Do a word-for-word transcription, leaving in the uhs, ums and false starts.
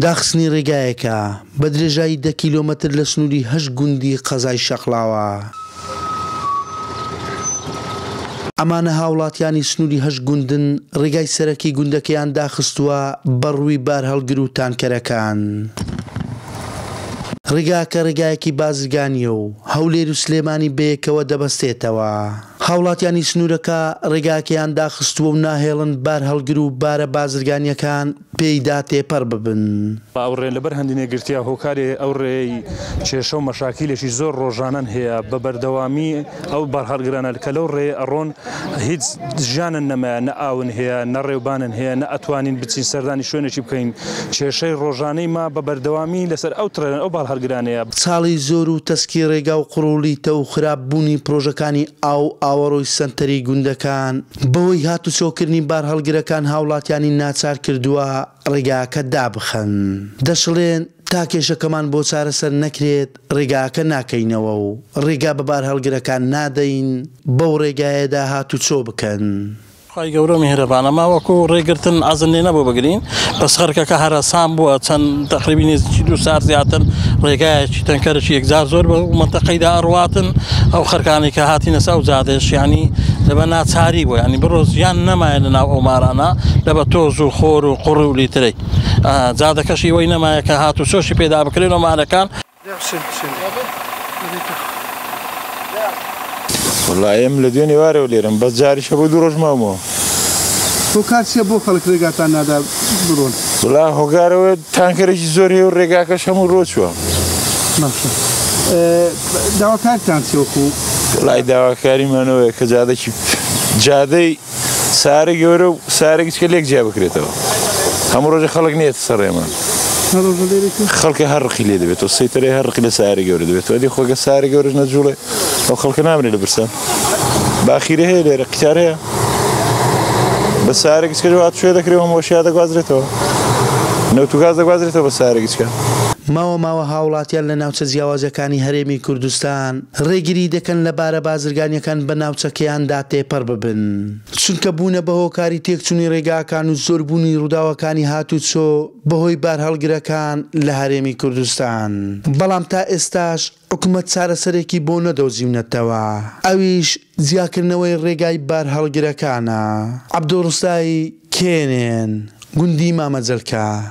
داخستنی ڕێگایەکە بە درێژایی دە کیلۆمەتر لە سنووری هەشت گوندی قەزای شەقڵاوە. ئەمانە هاوڵاتیانی سنووری هەشت گوندن ڕێگای سەرەکی گوندەکەیان داخستووە بە ڕووی بار هەڵگر و تانکەرەکان. ڕێگاکە ڕێگایەکی بازرگانیە و هەولێر و سلێمانی بەیەکەوە دەبەستێتەوە. هاوڵاتیانی سنوورەکە ڕێگاکەیان داخستووە و ناهێڵن بار هەڵگر و بارە بازرگانیەکان پێیدا تێپەڕ ببن. ئەو ڕێ لەبەر هەندی نێگرتیا هۆکاری ئەو ڕێی کێشە و مەشاکیلێکی زۆر ڕۆژانان هەیە بە بەردەوامی ئەو بار هەڵگرانە کە لەو ڕێ ئەڕۆن هیچ ژیانن نەمایە، نە ئاون هەیە، نە ڕێوبانن هەیە، نە ئەتوانین بچین سەردانی شوێنێکی بکەین. کێشەی ڕۆژانەی ما بە بەردەوامی لەسەر ئەو ترێن ئەو بار هەڵگرانەیە. ساڵی زۆر و تەسکی ڕێگا و قڕووڵی تەو خراپبوونی پرۆژەکانی ئاو ئاوەڕۆی سەنتەری گوندەکان بەوەی هاتوچۆکردنی بار هەڵگرەکان هاوڵاتیانی ناچار کردووە ڕێگاکە دابخەن. دەشڵێن تا کێشەکەمان بۆ چارەسەر نەکرێت ڕێگاکە ناکەینەوە و ڕێگا بە بار هەڵگرەکان نادەین بەو ڕێگایەدا هاتوچۆ بکەن. خی گەورە میهرەبانە، ماوەکو ڕێگرتن ئازن لێ نەبوو بگرین، بەس خەرکەکە هەراسان بووە چەند تەقریبی نزیکی دوو ساعت زیاتر ڕێگایەکی تەنکەرەکی یەکجار زۆر بە مەنتەقەیدا ئەڕواتن. ئەو خەرکانی کە هاتینە ساو زادێش یعنی لەبە ناچاری بووە، یعنی بڕۆزیان نەمایە لەناو ئەومارانە لەبە تۆز و خۆر و قوڕ و لیترەی زادەکەشی وەی نەمایە کە هات و سۆشی پێدا بکرێن ئەومارەکان. والله ام لديني واره وليرم بس جاري شبو دروج مامو تو كارسي بو خلق ريغاتا نادا برون والله هوغارو تانكري زوري ريغاكا شمو روشو ماشي داوا كارتان سيوكو والله داوا كاري منو كزاده شي جادي ساري يورو ساري كليك جاب كريتو هم روج خلق نيت سريمان خەڵکی هەرڕقی لێ دەبێت و سەیتەرێ هەرڕقی لە ساری گەورە دەبێت و ئەدی خۆگە ساری گەورەش نەجوڵێ ئەو خەڵکە نامێ لە برسان باخیرە هەیە لێرە قیتار هەیە بە سارێکچکە هات شوێ دەکرێەوە مۆشیا دەگوازرێتەوە نەوتوگاز دەگوازرێتەوە بە سارێکچکە. ماوە ماوە هاوڵاتیان لە ناوچە جیاوازەکانی هەرێمی کوردستان ڕێگری دەکەن لە بارە بازرگانیەکان بە ناوچەکەیاندا تێپەڕ ببن، چونکە بوونە بە هۆکاری تێکچوونی ڕێگاکان و زۆربوونی ڕووداوەکانی هاتوچۆ بەهۆی بار هەڵگرەکان لە هەرێمی کوردستان. بەڵام تا ئێستاش حکومەت چارەسەرێکی بۆ نەدۆزیونەتەوە، ئەویش جیاکردنەوەی ڕێگای بار هەڵگرەکانە. عەبدوڕستایی کێنێن، گوندی مامەجەلکە.